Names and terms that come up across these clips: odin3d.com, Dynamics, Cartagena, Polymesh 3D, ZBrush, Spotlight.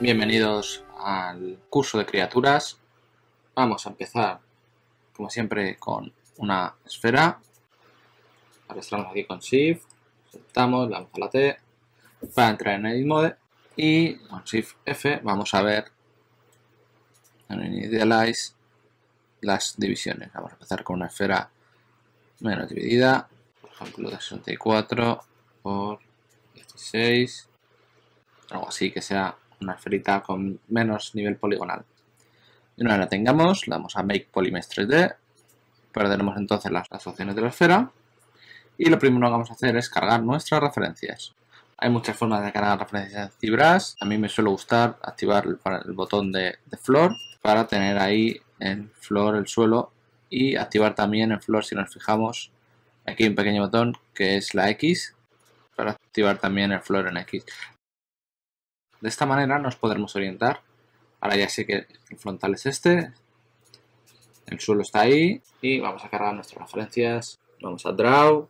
Bienvenidos al curso de criaturas. Vamos a empezar, como siempre, con una esfera. Arrastramos aquí con Shift, soltamos, la vamos a la T para entrar en Edit Mode y con Shift F vamos a ver en Initialize las divisiones. Vamos a empezar con una esfera menos dividida, por ejemplo de 64 por 16, algo así que sea una esferita con menos nivel poligonal. Y una vez la tengamos, le damos a Make Polymesh 3D. Perderemos entonces las opciones de la esfera. Y lo primero que vamos a hacer es cargar nuestras referencias. Hay muchas formas de cargar referencias en ZBrush. A mí me suele gustar activar el botón de Floor para tener ahí en Floor el suelo. Y activar también en Floor, si nos fijamos, aquí hay un pequeño botón que es la X para activar también el Floor en X. De esta manera nos podremos orientar. Ahora ya sé que el frontal es este, el suelo está ahí y vamos a cargar nuestras referencias. Vamos a Draw,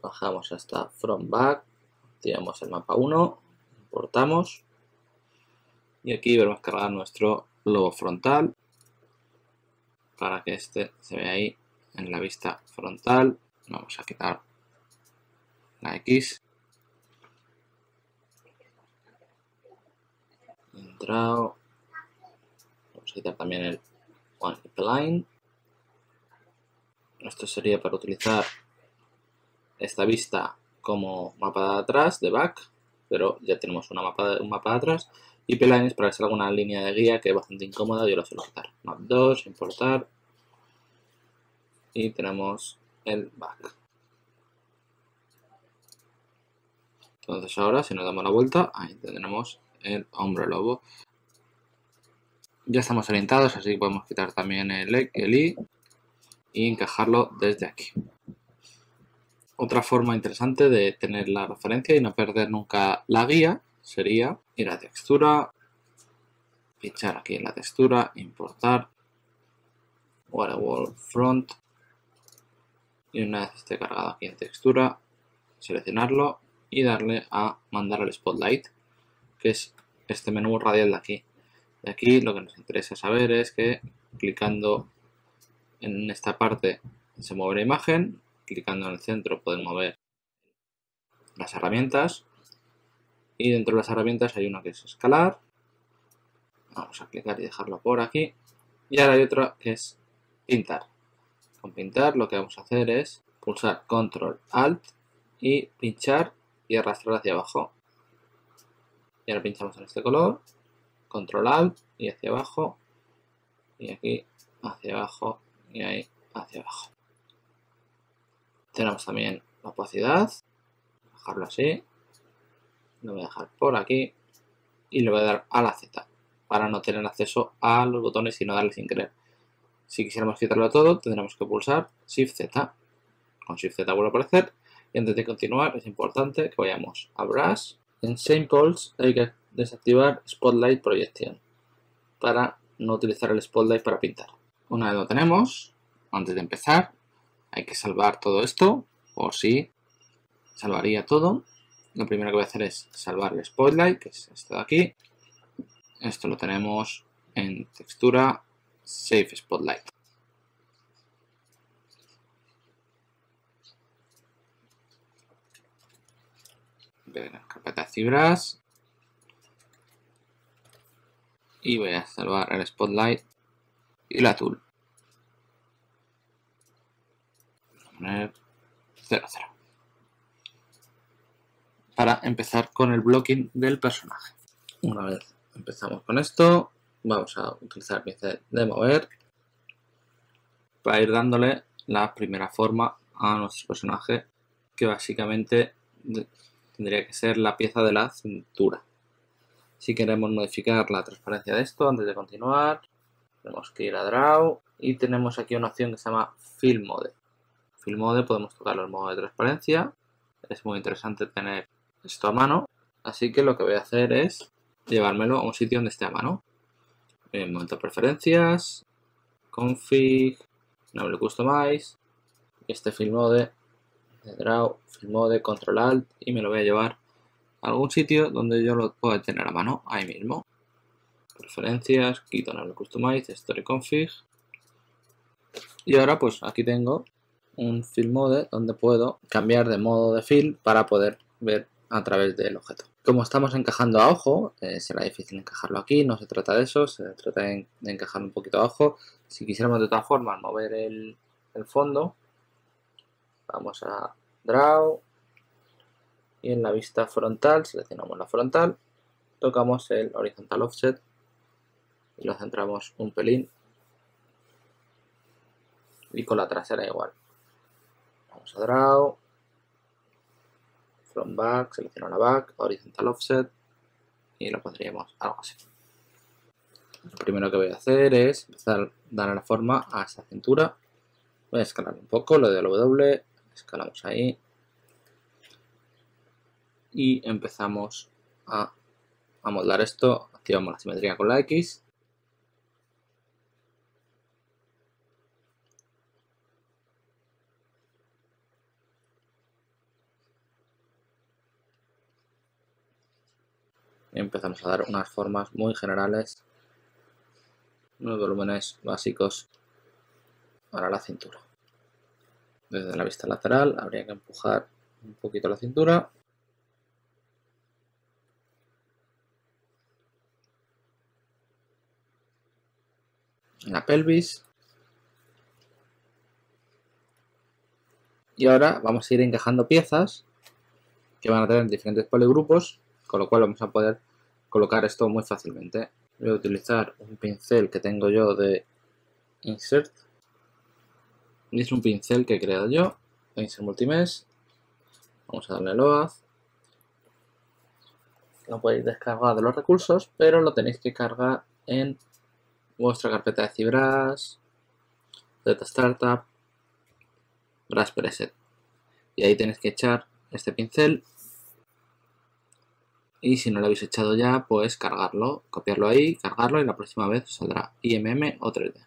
bajamos hasta Front Back, activamos el mapa 1, importamos y aquí vamos a cargar nuestro globo frontal para que este se vea ahí en la vista frontal. Vamos a quitar la X. Entrado. Vamos a quitar también el One Line. Esto sería para utilizar esta vista como mapa de atrás, de back, pero ya tenemos un mapa de atrás. Y P-Line es para hacer alguna línea de guía que es bastante incómoda, yo la suelo quitar. Map 2, importar. Y tenemos el back. Entonces ahora, si nos damos la vuelta, ahí tenemos el hombre lobo. Ya estamos orientados, así que podemos quitar también el I y encajarlo desde aquí. Otra forma interesante de tener la referencia y no perder nunca la guía sería ir a textura, pinchar aquí en la textura, importar Waterwall Front y una vez esté cargado aquí en textura, seleccionarlo y darle a mandar al Spotlight, que es este menú radial de aquí. De aquí lo que nos interesa saber es que clicando en esta parte se mueve la imagen, clicando en el centro pueden mover las herramientas y dentro de las herramientas hay una que es escalar. Vamos a clicar y dejarlo por aquí. Y ahora hay otra que es pintar. Con pintar lo que vamos a hacer es pulsar Control Alt y pinchar y arrastrar hacia abajo. Y ahora pinchamos en este color, Control Alt y hacia abajo, y aquí hacia abajo, y ahí hacia abajo. Tenemos también la opacidad, dejarlo así, lo voy a dejar por aquí y le voy a dar a la Z para no tener acceso a los botones y no darle sin querer. Si quisiéramos quitarlo todo tendremos que pulsar Shift Z. Con Shift Z vuelve a aparecer y antes de continuar es importante que vayamos a Brush. En Samples hay que desactivar Spotlight Projection para no utilizar el Spotlight para pintar. Una vez lo tenemos, antes de empezar hay que salvar todo esto, o sí, salvaría todo. Lo primero que voy a hacer es salvar el Spotlight, que es esto de aquí. Esto lo tenemos en textura, Save Spotlight. En la carpeta ZBrush y voy a salvar el Spotlight y la tool. Voy a poner 0, 0 para empezar con el blocking del personaje. Una vez empezamos con esto vamos a utilizar el pincel de mover para ir dándole la primera forma a nuestro personaje, que básicamente tendría que ser la pieza de la cintura. Si queremos modificar la transparencia de esto, antes de continuar, tenemos que ir a Draw y tenemos aquí una opción que se llama Fill Mode. Fill Mode podemos tocar los modos de transparencia. Es muy interesante tener esto a mano, así que lo que voy a hacer es llevármelo a un sitio donde esté a mano. En momento preferencias, Config, Enable Customize, este Fill Mode de Draw, Fill Mode, Control Alt y me lo voy a llevar algún sitio donde yo lo pueda tener a mano ahí mismo. Preferencias, quito el Customize, Story Config. Y ahora pues aquí tengo un Fill Mode donde puedo cambiar de modo de fill para poder ver a través del objeto. Como estamos encajando a ojo, será difícil encajarlo aquí, no se trata de eso, se trata de encajarlo un poquito a ojo. Si quisiéramos de otra forma mover el fondo, vamos a Draw y en la vista frontal seleccionamos la frontal, tocamos el Horizontal Offset y lo centramos un pelín y con la trasera igual. Vamos a Draw, From Back, selecciono la Back, Horizontal Offset y lo pondríamos algo así. Lo primero que voy a hacer es empezar a darle la forma a esta cintura. Voy a escalar un poco, le doy al W, escalamos ahí y empezamos a modelar esto. Activamos la simetría con la X y empezamos a dar unas formas muy generales, unos volúmenes básicos para la cintura. Desde la vista lateral habría que empujar un poquito la cintura. La pelvis. Y ahora vamos a ir encajando piezas que van a tener diferentes poligrupos, con lo cual vamos a poder colocar esto muy fácilmente. Voy a utilizar un pincel que tengo yo de Insert. Es un pincel que he creado yo, de Insert Multimesh. Vamos a darle Load. No podéis descargar de los recursos, pero lo tenéis que cargar en vuestra carpeta de ZBrush, Z Startup, Brush Preset. Y ahí tenéis que echar este pincel. Y si no lo habéis echado ya, pues cargarlo, copiarlo ahí, cargarlo y la próxima vez saldrá IMM o 3D.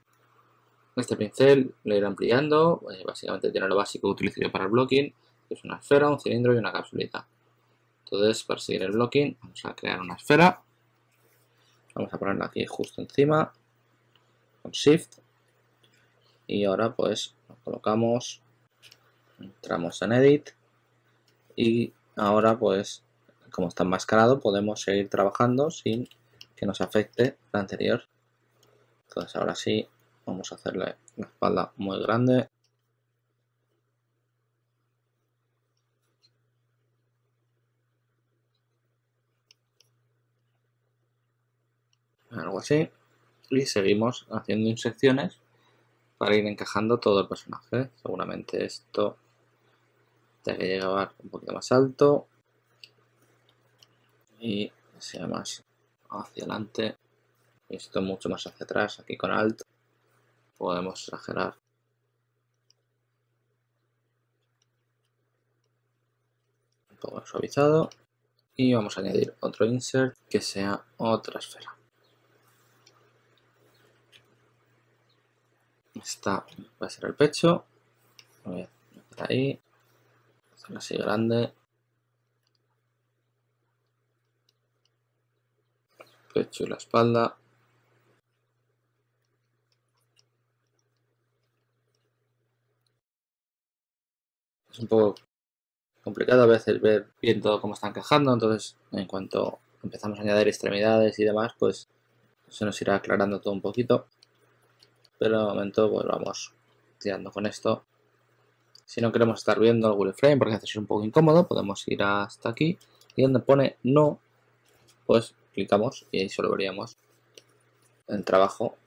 Este pincel lo iré ampliando, básicamente tiene lo básico que utilizo yo para el blocking, que es una esfera, un cilindro y una capsulita. Entonces, para seguir el blocking, vamos a crear una esfera. Vamos a ponerla aquí justo encima, con Shift. Y ahora pues lo colocamos, entramos en Edit y ahora pues, como está enmascarado, podemos seguir trabajando sin que nos afecte la anterior. Entonces ahora sí, vamos a hacerle la espalda muy grande. Algo así. Y seguimos haciendo inserciones para ir encajando todo el personaje. Seguramente esto tenga que llegar un poquito más alto y sea más hacia adelante, y esto mucho más hacia atrás. Aquí con Alt podemos exagerar. Un poco suavizado. Y vamos a añadir otro insert que sea otra esfera. Esta va a ser el pecho. Voy a meter ahí. Hacerlo así grande. Pecho y la espalda. Es un poco complicado a veces ver bien todo cómo está encajando, entonces en cuanto empezamos a añadir extremidades y demás, pues se nos irá aclarando todo un poquito. Pero de momento pues vamos tirando con esto. Si no queremos estar viendo el wireframe porque es un poco incómodo, podemos ir hasta aquí y donde pone no, pues clicamos y ahí solo veríamos el trabajo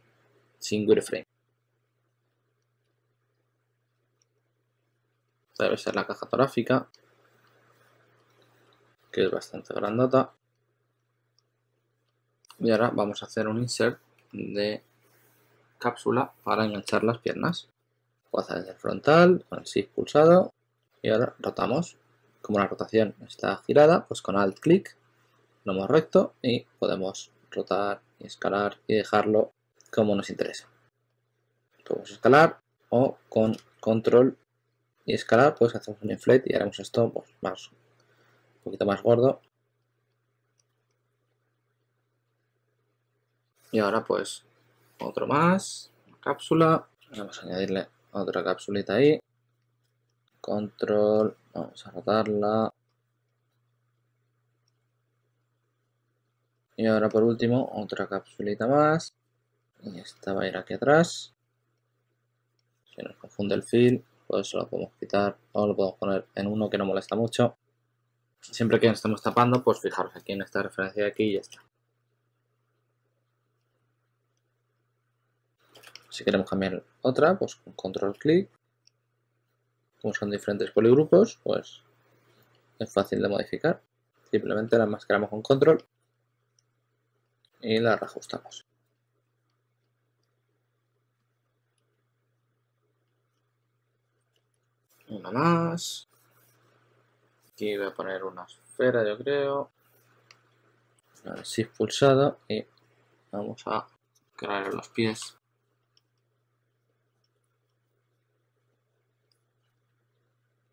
sin wireframe. Debe ser la caja torácica, que es bastante grandota. Y ahora vamos a hacer un insert de cápsula para enganchar las piernas. Voy a hacer desde el frontal con el Shift pulsado y ahora rotamos. Como la rotación está girada, pues con Alt clic lo hemos recto y podemos rotar y escalar y dejarlo como nos interesa. Podemos escalar o con Control y escalar, pues hacemos un inflate y haremos esto pues, un poquito más gordo. Y ahora pues otro más, una cápsula. Vamos a añadirle otra cápsulita ahí. Control, vamos a rotarla. Y ahora por último otra cápsulita más. Y esta va a ir aquí atrás. Si nos confunde el fill, pues lo podemos quitar o lo podemos poner en uno que no molesta mucho. Siempre que estemos tapando, pues fijaros aquí en esta referencia de aquí y ya está. Si queremos cambiar otra, pues con control clic. Como son diferentes poligrupos, pues es fácil de modificar. Simplemente la enmascaramos con control y la reajustamos. Una más. Aquí voy a poner una esfera, yo creo. Ahora sí, pulsado y vamos a crear los pies.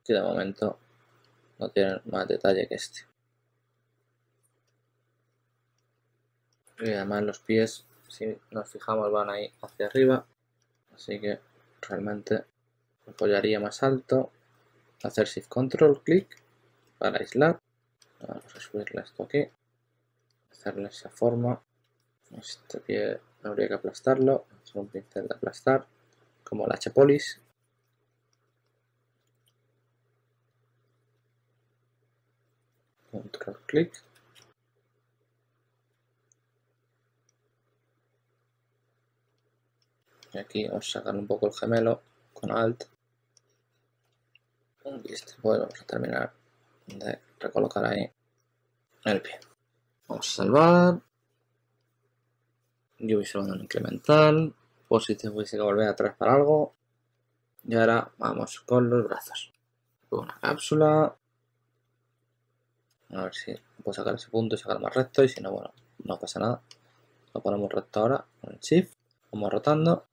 Que de momento no tienen más detalle que este. Y además los pies, si nos fijamos, van ahí hacia arriba. Así que realmente apoyaría más alto. Hacer shift control clic para aislar. Vamos a subirle esto aquí. Hacerle esa forma. Este pie habría que aplastarlo. Hacer un pincel de aplastar. Como la chapolis. Control clic. Y aquí vamos a sacar un poco el gemelo con alt. Listo, bueno, vamos a terminar de recolocar ahí el pie. Vamos a salvar. Yo voy salvando en incremental. Por si te hubiese que volver atrás para algo. Y ahora vamos con los brazos. Una cápsula. A ver si puedo sacar ese punto y sacar más recto, y si no, bueno, no pasa nada. Lo ponemos recto ahora con el shift, vamos rotando.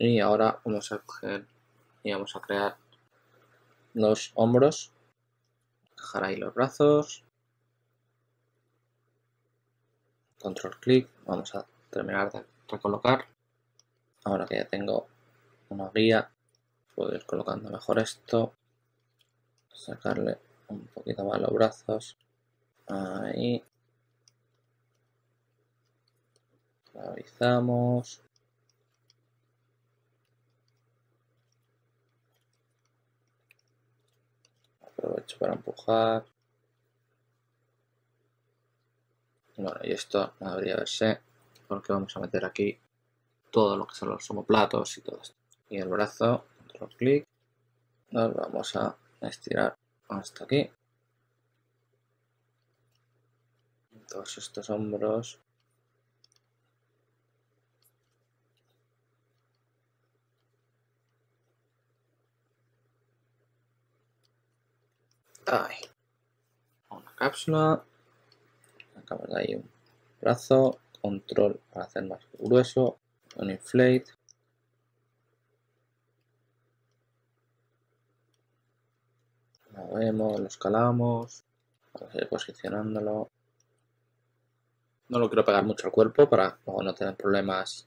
Y ahora vamos a coger y vamos a crear los hombros. Dejar ahí los brazos. Control clic, vamos a terminar de recolocar. Ahora que ya tengo una guía, puedo ir colocando mejor esto. Sacarle un poquito más los brazos. Ahí. Suavizamos. Aprovecho para empujar. Bueno, y esto no debería verse porque vamos a meter aquí todo lo que son los omoplatos y todo esto. Y el brazo, control clic, nos vamos a estirar hasta aquí. Todos estos hombros. Ahí. Una cápsula. Sacamos de ahí un brazo. Control para hacer más grueso. Un inflate. Movemos, lo escalamos, vamos a ir posicionándolo. No lo quiero pegar mucho al cuerpo para luego no tener problemas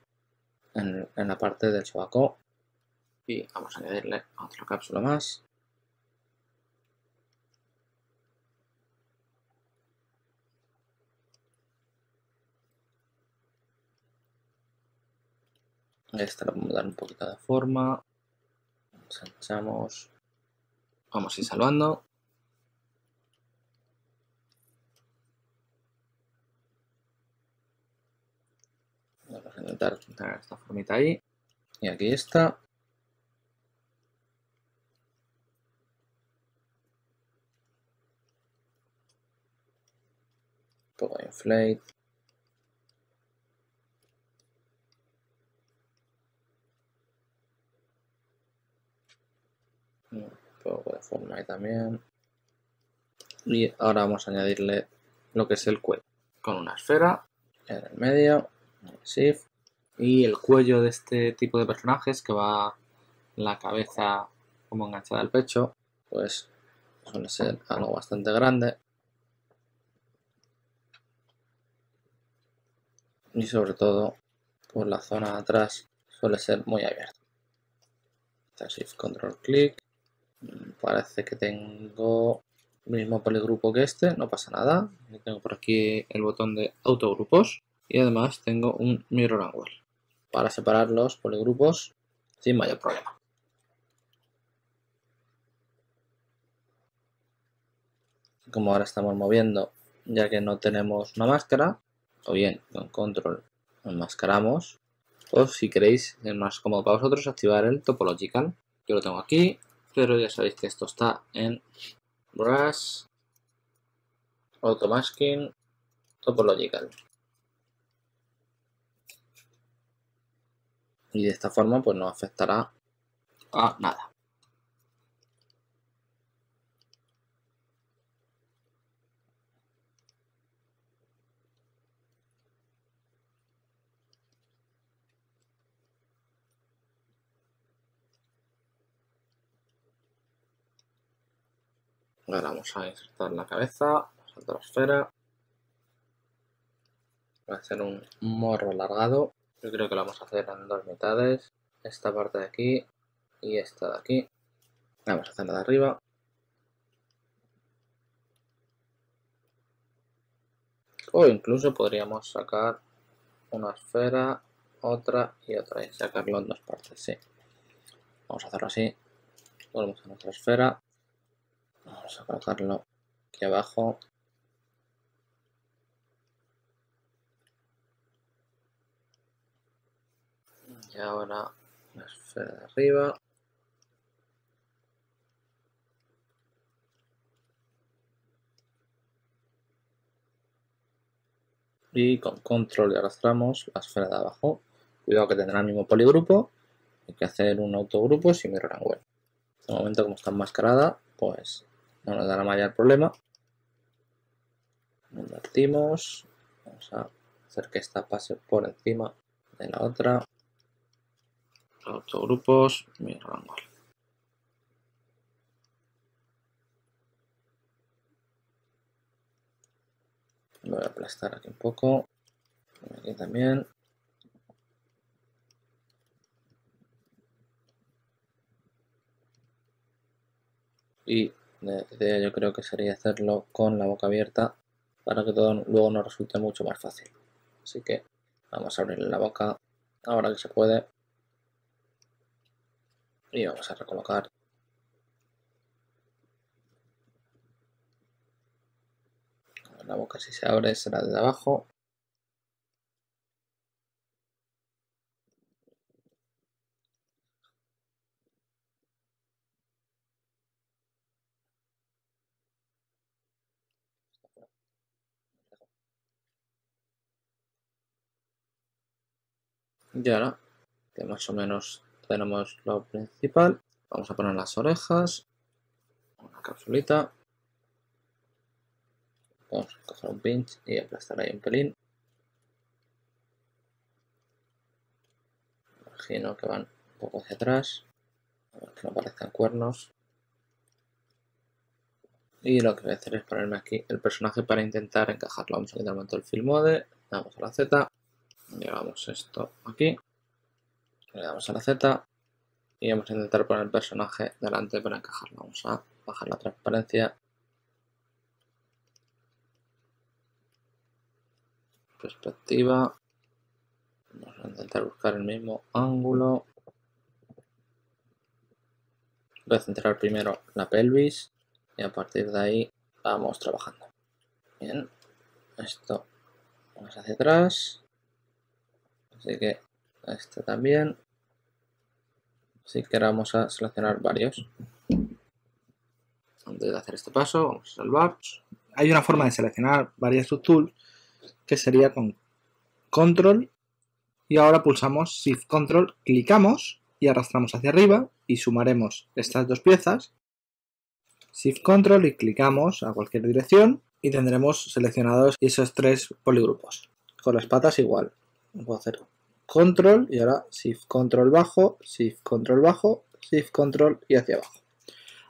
en la parte del sobaco. Y vamos a añadirle otra cápsula más. Esta la vamos a dar un poquito de forma. Ensanchamos. Vamos a ir salvando. Vamos a intentar tener esta formita ahí. Y aquí está. Un poco de inflate. Poco de forma ahí también. Y ahora vamos a añadirle lo que es el cuello. Con una esfera en el medio. Shift. Y el cuello de este tipo de personajes que va la cabeza como enganchada al pecho. Pues suele ser algo bastante grande. y sobre todo por la zona de atrás suele ser muy abierta. Shift Control clic. Parece que tengo el mismo poligrupo que este, no pasa nada. Tengo por aquí el botón de autogrupos y además tengo un mirror angle para separar los poligrupos sin mayor problema. Como ahora estamos moviendo, ya que no tenemos una máscara, o bien con Control enmascaramos, o si queréis, es más cómodo para vosotros, activar el Topological. Yo lo tengo aquí, pero ya sabéis que esto está en Brush, Automasking, Topological. Y de esta forma pues no afectará a nada. Ahora vamos a insertar la cabeza, vamos a la esfera. Voy a hacer un morro alargado. Yo creo que lo vamos a hacer en dos mitades. Esta parte de aquí y esta de aquí. Vamos a hacerla de arriba. O incluso podríamos sacar una esfera, otra y otra. Y sacarlo en dos partes, sí. Vamos a hacerlo así. Volvemos a nuestra esfera. Vamos a colocarlo aquí abajo. Y ahora la esfera de arriba. Y con Control y arrastramos la esfera de abajo. Cuidado que tendrá el mismo poligrupo. Hay que hacer un autogrupo sin mirror angle. De momento, como está enmascarada, pues no nos dará mayor problema. Lo invertimos. Vamos a hacer que esta pase por encima de la otra. Autogrupos, mirror angle. Lo voy a aplastar aquí un poco. Aquí también. Y la idea yo creo que sería hacerlo con la boca abierta para que todo luego nos resulte mucho más fácil. Así que vamos a abrirle la boca ahora que se puede. Y vamos a recolocar. La boca, si se abre, será desde abajo. Y ahora, que más o menos tenemos lo principal, vamos a poner las orejas, una capsulita, vamos a coger un pinch y aplastar ahí un pelín. Imagino que van un poco hacia atrás, a ver que no parezcan cuernos. Y lo que voy a hacer es ponerme aquí el personaje para intentar encajarlo. Vamos a quitar un momento el Fill Mode, damos a la Z. Llevamos esto aquí, le damos a la Z y vamos a intentar poner el personaje delante para encajarlo. Vamos a bajar la transparencia. Perspectiva. Vamos a intentar buscar el mismo ángulo. Voy a centrar primero la pelvis y a partir de ahí vamos trabajando. Bien, esto vamos hacia atrás. Así que este también. Así que ahora vamos a seleccionar varios. Antes de hacer este paso, vamos a salvar. Hay una forma de seleccionar varias subtools que sería con Control. Y ahora pulsamos Shift Control, clicamos y arrastramos hacia arriba y sumaremos estas dos piezas. Shift Control y clicamos a cualquier dirección y tendremos seleccionados esos tres poligrupos. Con las patas igual. Voy a hacer Control y ahora Shift Control bajo, Shift Control bajo, Shift Control y hacia abajo.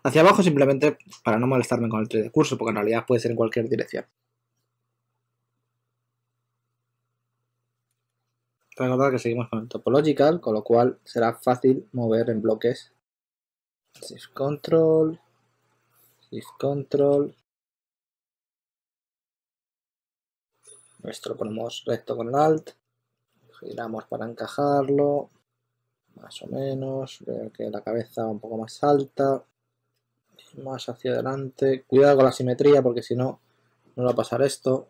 Hacia abajo simplemente para no molestarme con el 3D Cursor, porque en realidad puede ser en cualquier dirección. Recordad que seguimos con el topological, con lo cual será fácil mover en bloques. Shift control. Esto lo ponemos recto con el alt. Giramos para encajarlo. Más o menos. Veo que la cabeza va un poco más alta. Más hacia adelante. Cuidado con la simetría porque si no, nos va a pasar esto.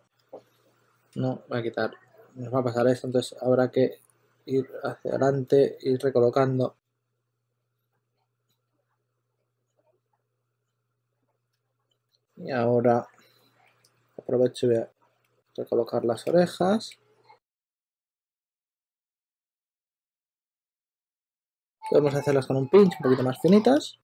No, voy a quitar. Nos va a pasar esto, entonces habrá que ir hacia adelante, ir recolocando. Y ahora aprovecho y voy a recolocar las orejas. Podemos hacerlas con un pinch un poquito más finitas.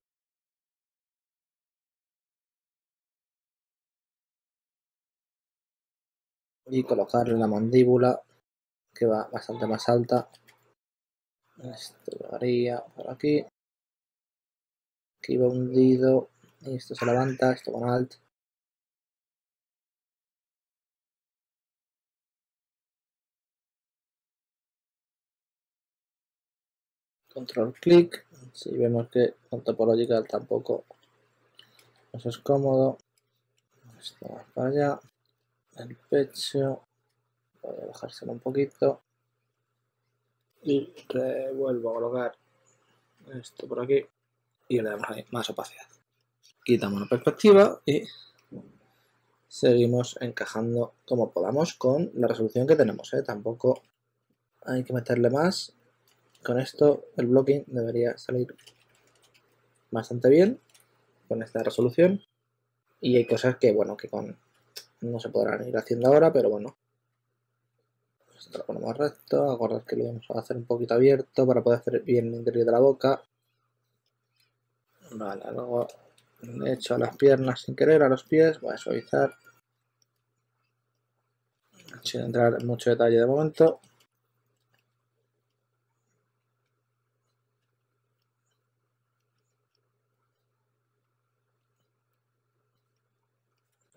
Y colocarle la mandíbula, que va bastante más alta. Esto lo haría por aquí. Aquí va hundido. Y esto se levanta, esto con alt. Control clic. Si vemos que con topological tampoco nos es cómodo. Esto va para allá. El pecho, voy a bajárselo un poquito y vuelvo a colocar esto por aquí y le damos ahí más opacidad. Quitamos la perspectiva y seguimos encajando como podamos con la resolución que tenemos, ¿eh? Tampoco hay que meterle más. Con esto el blocking debería salir bastante bien con esta resolución y hay cosas que bueno que con no se podrán ir haciendo ahora, pero bueno. Esto lo ponemos recto. Acordad que lo vamos a hacer un poquito abierto para poder hacer bien el interior de la boca. Vale, luego le echo a las piernas sin querer, a los pies. Voy a suavizar. Sin entrar en mucho detalle de momento.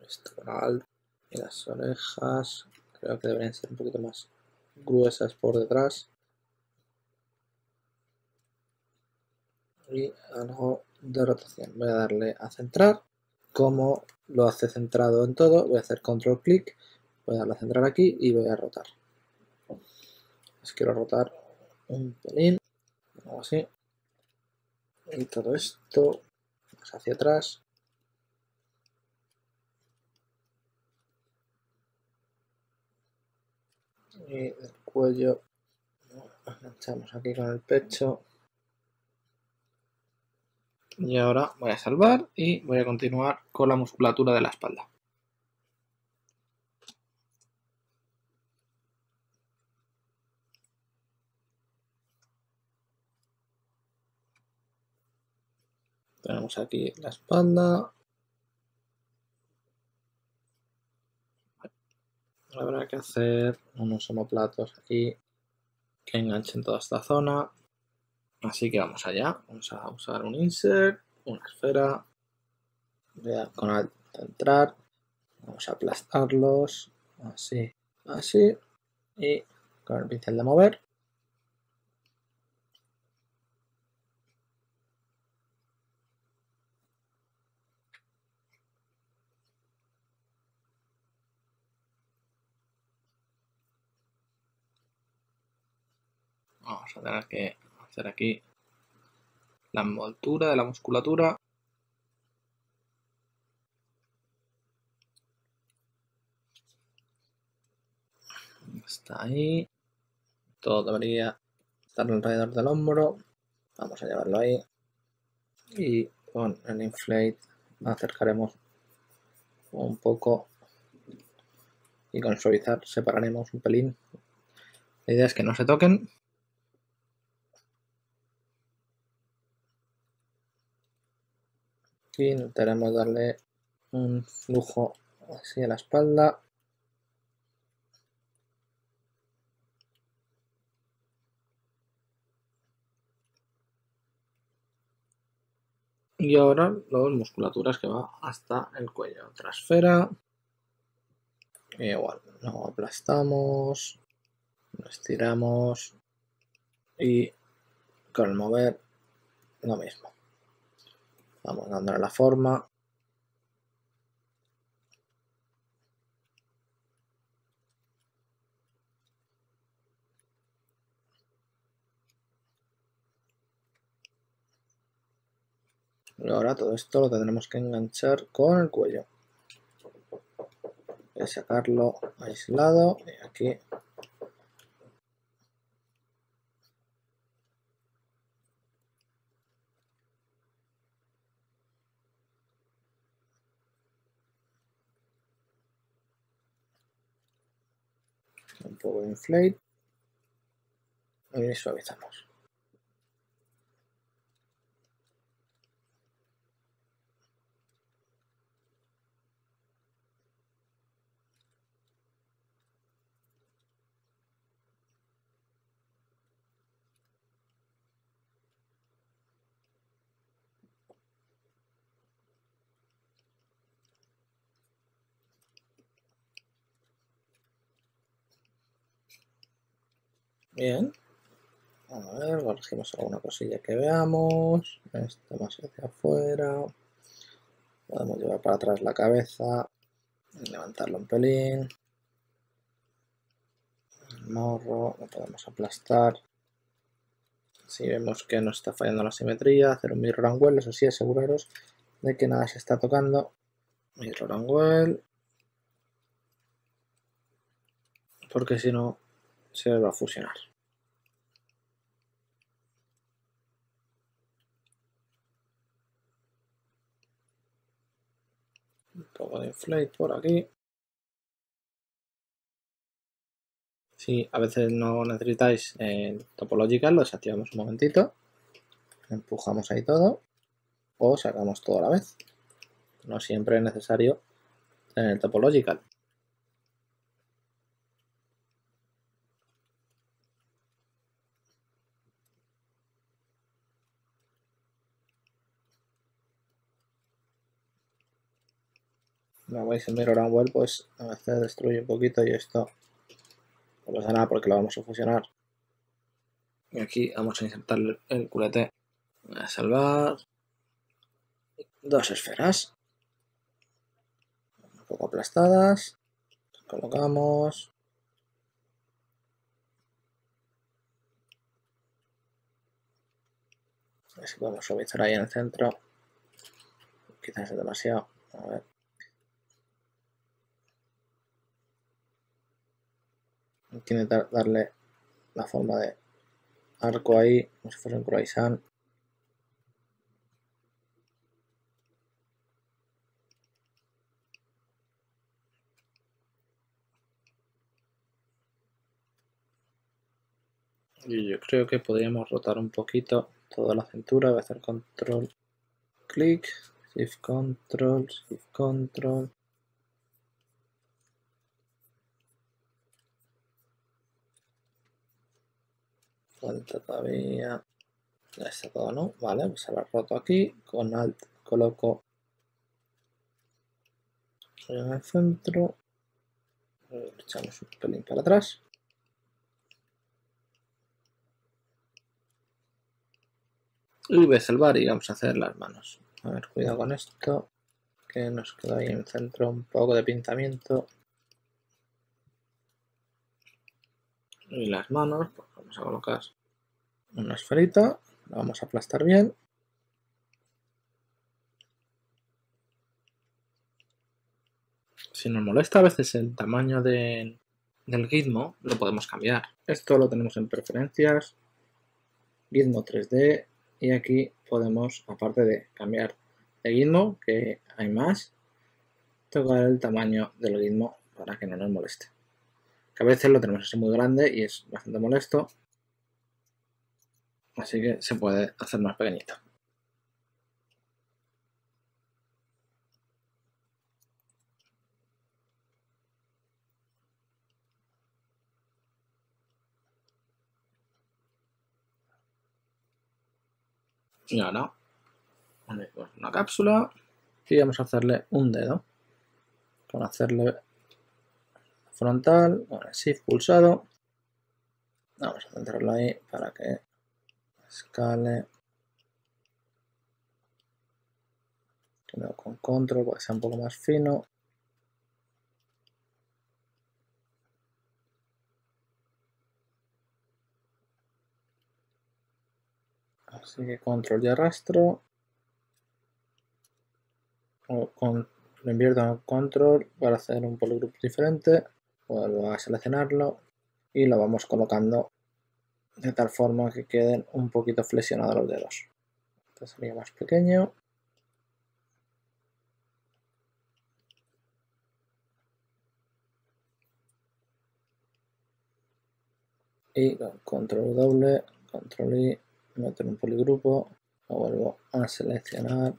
Esto con alt. Y las orejas, creo que deberían ser un poquito más gruesas por detrás. Y algo de rotación. Voy a darle a centrar. Como lo hace centrado en todo, voy a hacer control clic. Voy a darle a centrar aquí y voy a rotar. Pues quiero rotar un pelín. Algo así. Y todo esto más hacia atrás. Y el cuello, enganchamos aquí con el pecho. Y ahora voy a salvar y voy a continuar con la musculatura de la espalda. Tenemos aquí la espalda. Habrá que hacer unos omoplatos aquí que enganchen toda esta zona. Así que vamos allá. Vamos a usar un insert, una esfera. Voy a con alt entrar. Vamos a aplastarlos. Así, así. Y con el pincel de mover. Vamos a tener que hacer aquí la envoltura de la musculatura. Está ahí. Todo debería estar alrededor del hombro. Vamos a llevarlo ahí. Y con el inflate acercaremos un poco. Y con suavizar separaremos un pelín. La idea es que no se toquen. Y intentaremos darle un flujo así a la espalda. Y ahora las musculaturas que va hasta el cuello. Otra esfera. Igual, lo aplastamos. lo estiramos y con el mover lo mismo. Vamos dándole la forma. Y ahora todo esto lo tendremos que enganchar con el cuello. Voy a sacarlo aislado y aquí un poco de inflate y suavizamos. Bien, a ver, corregimos alguna cosilla que veamos. Esto más hacia afuera. Podemos llevar para atrás la cabeza, levantarlo un pelín. El morro, lo podemos aplastar. Si vemos que no está fallando la simetría, hacer un mirror and well, eso sí, aseguraros de que nada se está tocando. Mirror and well. Porque si no, se va a fusionar. Un poco de inflate por aquí. Si a veces no necesitáis topológicas, lo desactivamos un momentito. Empujamos ahí todo o sacamos todo a la vez. No siempre es necesario tener topológica. Como veis, el mirror and well pues a veces destruye un poquito y esto no pasa nada porque lo vamos a fusionar. Y aquí vamos a insertar el culete. Voy a salvar dos esferas un poco aplastadas, las colocamos. A ver si podemos suavizar ahí en el centro, quizás es demasiado, a ver. Tiene que darle la forma de arco ahí, como si fuese un croissant. Y yo creo que podríamos rotar un poquito toda la cintura. Voy a hacer control, clic, shift control, shift control. Falta todavía. Ya está todo, ¿no? Vale, pues ahora roto aquí. Con Alt coloco en el centro. Echamos un pelín para atrás. Y voy a salvar y vamos a hacer las manos. A ver, cuidado con esto, que nos queda ahí en el centro un poco de pintamiento. Y las manos, pues vamos a colocar una esferita, la vamos a aplastar bien. Si nos molesta a veces el tamaño del gizmo, lo podemos cambiar. Esto lo tenemos en preferencias, gizmo 3D, y aquí podemos, aparte de cambiar de gizmo, que hay más, tocar el tamaño del gizmo para que no nos moleste. A veces lo tenemos así muy grande y es bastante molesto, así que se puede hacer más pequeñito. Y ahora ponemos una cápsula y vamos a hacerle un dedo. Con hacerle frontal, bueno, shift pulsado, Vamos a centrarlo ahí para que escale. Primero con control para que sea un poco más fino. Así que control y arrastro. Lo invierto en control para hacer un polygroup diferente. Vuelvo a seleccionarlo y lo vamos colocando de tal forma que queden un poquito flexionados los dedos. Este sería más pequeño. Y con control W, control I, meto en un poligrupo, lo vuelvo a seleccionar,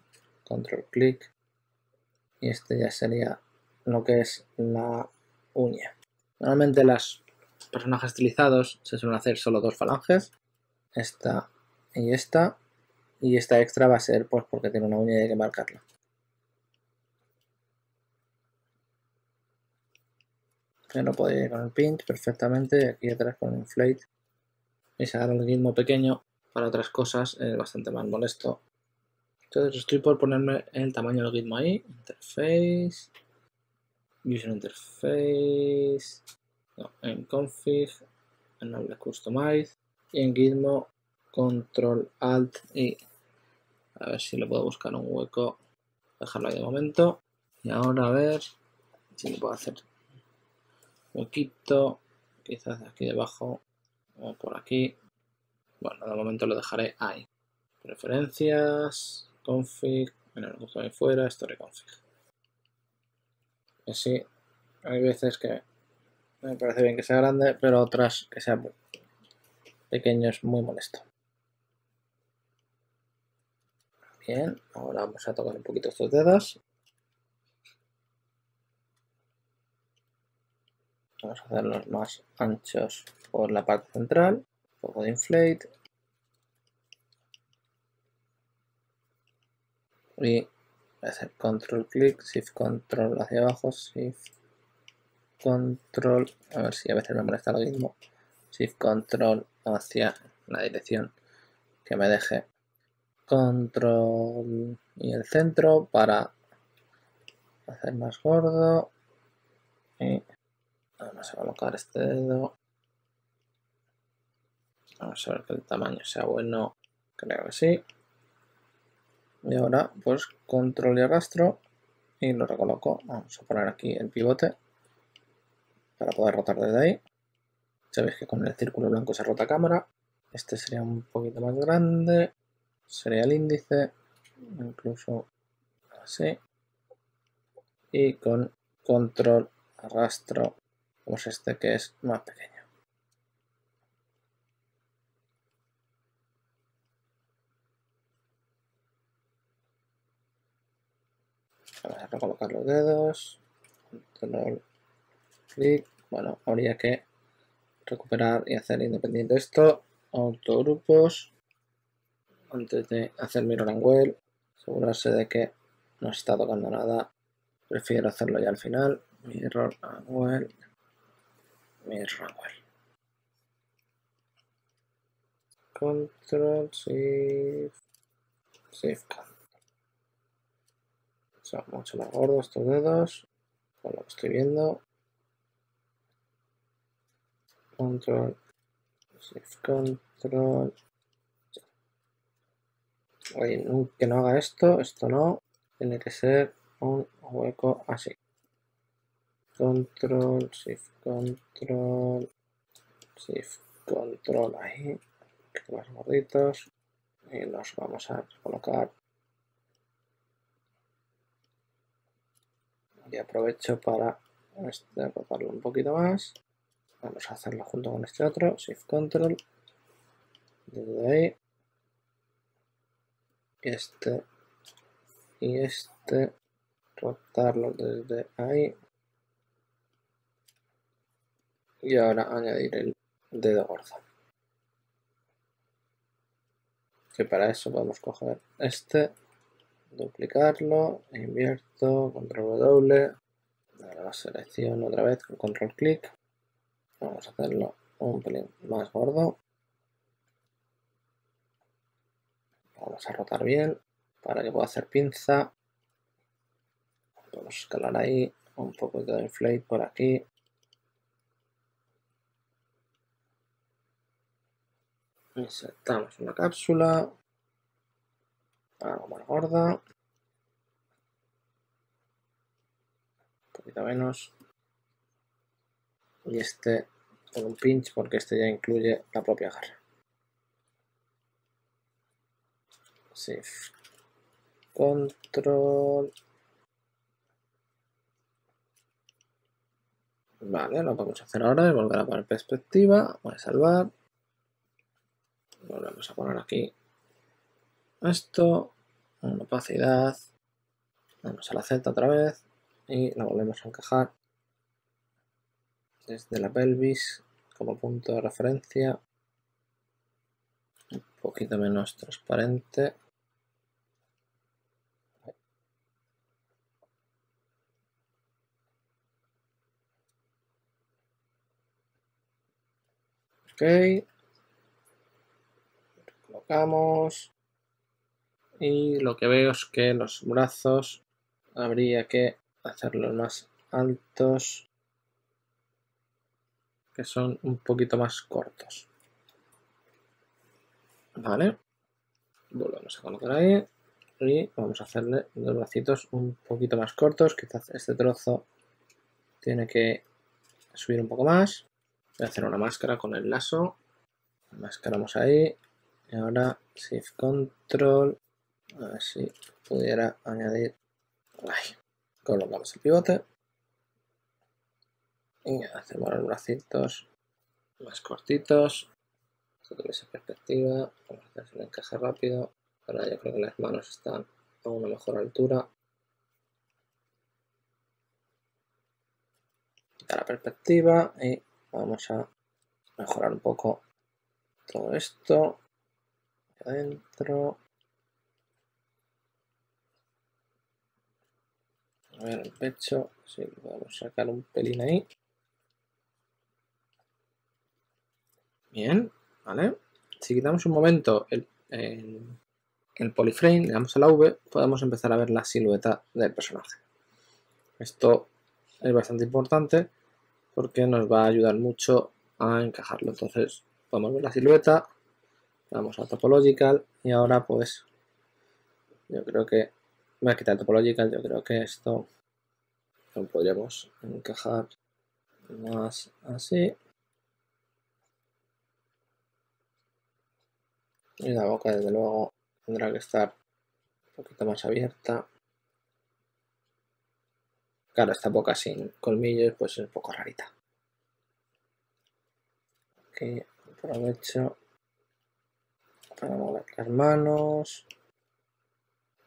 control clic, y este ya sería lo que es la uña. Normalmente los personajes estilizados se suelen hacer solo dos falanges, esta y esta, y esta extra va a ser pues porque tiene una uña y hay que marcarla. Yo no podía ir con el pinch perfectamente, aquí atrás con el inflate, y se agarra el ritmo pequeño. Para otras cosas es bastante más molesto. Entonces estoy por ponerme el tamaño del gizmo ahí. Interface. User Interface. No, en Config. En Noble Customize. Y en gizmo Control Alt y. A ver si le puedo buscar un hueco. Dejarlo ahí de momento. Y ahora a ver si le puedo hacer un huequito. Quizás aquí debajo. O por aquí. Bueno, de momento lo dejaré ahí. Preferencias, config, bueno, lo justo ahí fuera, store config. Y sí, hay veces que me parece bien que sea grande, pero otras que sea pequeño es muy molesto. Bien, ahora vamos a tocar un poquito estos dedos. Vamos a hacerlos más anchos por la parte central. Un poco de inflate y voy a hacer control clic, shift control hacia abajo, shift control, a ver si a veces me molesta lo mismo, shift control hacia la dirección que me deje, control y el centro para hacer más gordo y vamos a colocar este dedo. Vamos a ver que el tamaño sea bueno, creo que sí. Y ahora pues control y arrastro y lo recoloco. Vamos a poner aquí el pivote para poder rotar desde ahí. Sabéis que con el círculo blanco se rota cámara. Este sería un poquito más grande. Sería el índice, incluso así. Y con control arrastro, pues este que es más pequeño. Vamos a recolocar los dedos, control, clic, bueno, habría que recuperar y hacer independiente esto, autogrupos, antes de hacer mirror and weld, asegurarse de que no está tocando nada, prefiero hacerlo ya al final, mirror and weld, control, shift, control. Son mucho más gordos estos dedos, por lo que estoy viendo. Control, shift control. Oye, que no haga esto, esto no. Tiene que ser un hueco así. Control, shift control. Shift control ahí. Más gorditos. Y los vamos a colocar. Y aprovecho para rotarlo un poquito más. Vamos a hacerlo junto con este otro. Shift Control. Desde ahí. Este. Y este. Rotarlo desde ahí. Y ahora añadir el dedo gordo. Que para eso podemos coger este. Duplicarlo, invierto, control W, ahora lo selecciono otra vez con control clic, vamos a hacerlo un pelín más gordo. Lo vamos a rotar bien para que pueda hacer pinza. Vamos a escalar ahí, un poquito de inflate por aquí. Insertamos una cápsula, algo más gorda, un poquito menos, y este con un pinch porque este ya incluye la propia garra. Shift, control. Vale, lo que vamos a hacer ahora es volver a poner perspectiva, voy a salvar. Volvemos a poner aquí esto, una opacidad, vamos a la Z otra vez y la volvemos a encajar desde la pelvis como punto de referencia, un poquito menos transparente. Ok. Colocamos y lo que veo es que los brazos habría que hacerlos más altos, que son un poquito más cortos. Vale, volvemos a colocar ahí y vamos a hacerle los bracitos un poquito más cortos. Quizás este trozo tiene que subir un poco más. Voy a hacer una máscara con el lazo, enmascaramos ahí. Y ahora Shift Control, a ver si pudiera añadir, ahí. Colocamos el pivote y hacemos los bracitos más cortitos. Esto tiene esa perspectiva, vamos a hacer un encaje rápido. Ahora yo creo que las manos están a una mejor altura. Quitar la perspectiva y vamos a mejorar un poco todo esto. Adentro, a ver el pecho, si lo podemos sacar un pelín ahí. Bien, vale. Si quitamos un momento el polyframe, le damos a la V, podemos empezar a ver la silueta del personaje. Esto es bastante importante porque nos va a ayudar mucho a encajarlo. Entonces, podemos ver la silueta. Vamos a Topological y ahora pues yo creo que voy a quitar el Topological, yo creo que esto lo podríamos encajar más así. Y la boca desde luego tendrá que estar un poquito más abierta. Claro, esta boca sin colmillos pues es un poco rarita. Aquí aprovecho para mover las manos,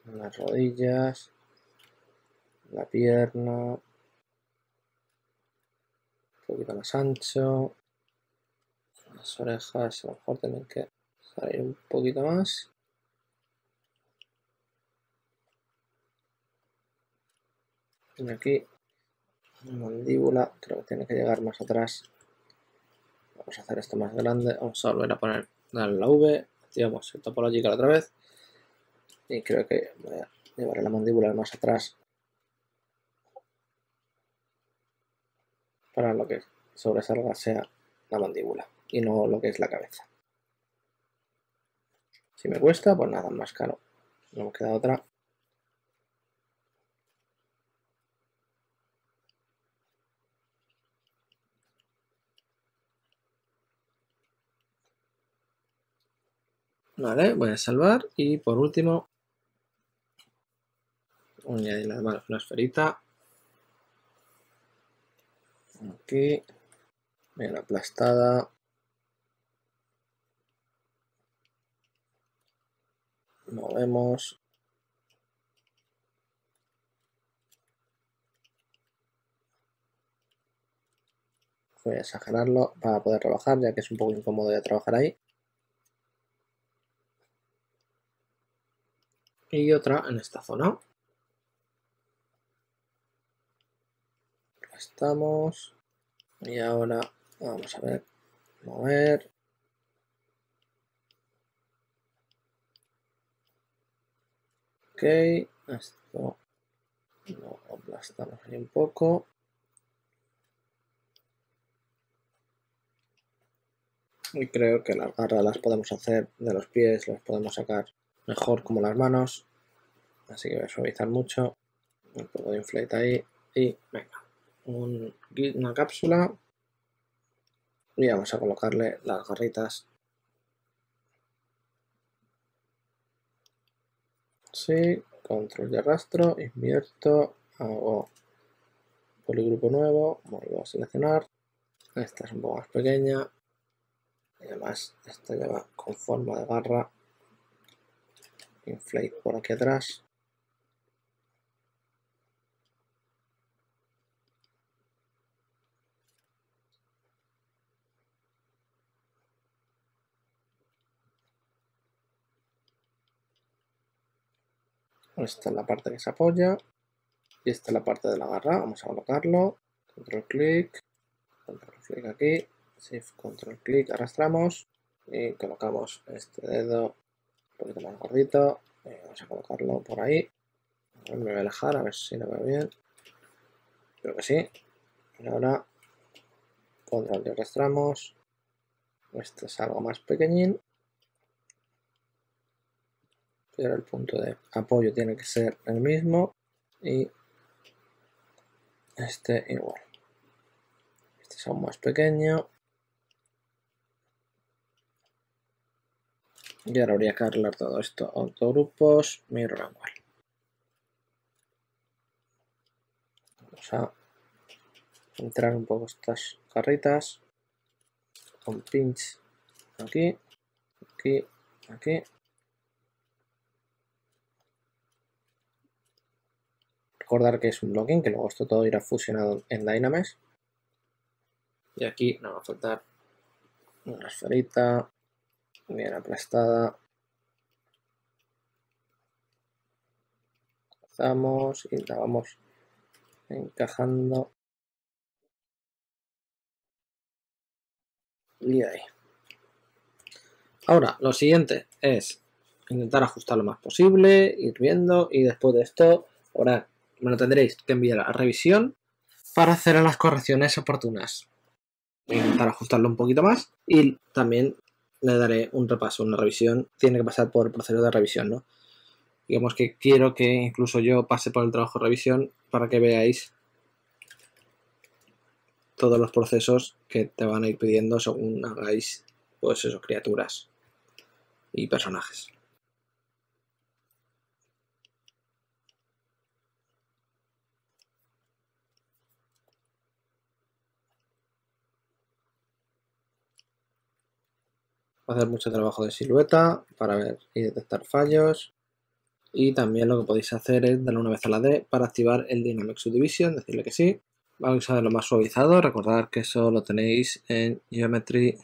las rodillas, la pierna, un poquito más ancho, las orejas a lo mejor tienen que salir un poquito más. Y aquí, mandíbula, creo que tiene que llegar más atrás. Vamos a hacer esto más grande, vamos a volver a poner la V. Llevamos el Topological otra vez y creo que voy a llevar la mandíbula más atrás para lo que sobresalga sea la mandíbula y no lo que es la cabeza. Si me cuesta, pues nada, más caro. No me queda otra. Vale, voy a salvar y por último voy a añadir las manos una esferita. Aquí, bien aplastada. Movemos. Voy a exagerarlo para poder trabajar, ya que es un poco incómodo de trabajar ahí. Y otra en esta zona. Estamos. Y ahora vamos a ver mover. Ok, esto lo aplastamos ahí un poco. Y creo que las garras las podemos hacer de los pies, las podemos sacar mejor como las manos. Así que voy a suavizar mucho. Un poco de inflate ahí. Y venga, una cápsula. Y vamos a colocarle las garritas. Sí, control de arrastro, invierto, hago poligrupo nuevo, vuelvo a seleccionar. Esta es un poco más pequeña. Y además, esta lleva con forma de garra. Inflate por aquí atrás. Esta es la parte que se apoya. Y esta es la parte de la garra. Vamos a colocarlo. Control clic aquí. Shift, control clic, arrastramos y colocamos este dedo un poquito más gordito. Vamos a colocarlo por ahí. Me voy a alejar a ver si lo veo bien. Creo que sí. Y ahora control y arrastramos. Este es algo más pequeñín. Pero el punto de apoyo tiene que ser el mismo y este igual. Este es aún más pequeño. Y ahora habría que arreglar todo esto. Autogrupos, mirror angle. Vamos a centrar un poco estas garritas. Con pinch aquí, aquí, aquí. Recordar que es un plugin, que luego esto todo irá fusionado en Dynamics. Y aquí nos va a faltar una esferita bien aplastada. Cazamos y la vamos encajando. Y ahí. Ahora, lo siguiente es intentar ajustar lo más posible, ir viendo y después de esto, ahora bueno, tendréis que enviar a revisión para hacer las correcciones oportunas. Voy a intentar ajustarlo un poquito más y también le daré un repaso, una revisión. Tiene que pasar por el proceso de revisión, ¿no? Digamos que quiero que incluso yo pase por el trabajo de revisión para que veáis todos los procesos que te van a ir pidiendo según hagáis, pues eso, criaturas y personajes. Voy a hacer mucho trabajo de silueta para ver y detectar fallos. Y también lo que podéis hacer es darle una vez a la D para activar el Dynamic Subdivision, decirle que sí. Vamos a verlo más suavizado. Recordad que eso lo tenéis en Geometry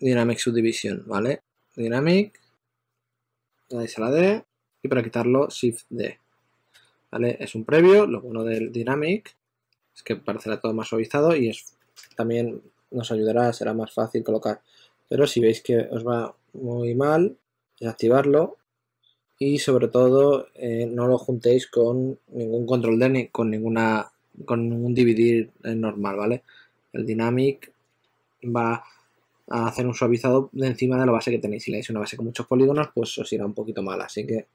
Dynamic Subdivision, ¿vale? Dynamic, le dais a la D y para quitarlo Shift D, ¿vale? Es un previo, lo bueno del Dynamic es que parecerá todo más suavizado y es, también nos ayudará, será más fácil colocar. Pero si veis que os va muy mal, desactivarlo y sobre todo no lo juntéis con ningún control D ni con ningún dividir normal, ¿vale? El Dynamic va a hacer un suavizado de encima de la base que tenéis. Si le dais una base con muchos polígonos, pues os irá un poquito mal, así que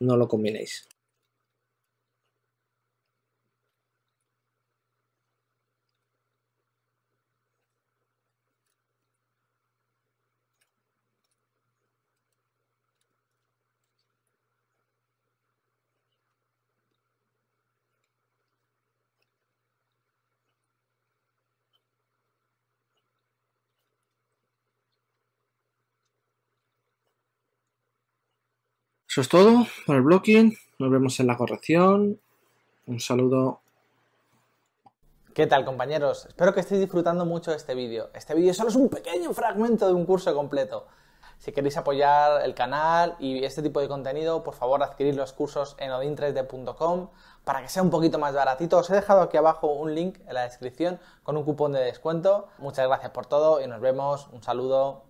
no lo combinéis. Eso es todo por el blocking, nos vemos en la corrección, un saludo. ¿Qué tal, compañeros? Espero que estéis disfrutando mucho de este vídeo. Este vídeo solo es un pequeño fragmento de un curso completo. Si queréis apoyar el canal y este tipo de contenido, por favor adquirid los cursos en odin3d.com para que sea un poquito más baratito. Os he dejado aquí abajo un link en la descripción con un cupón de descuento. Muchas gracias por todo y nos vemos. Un saludo.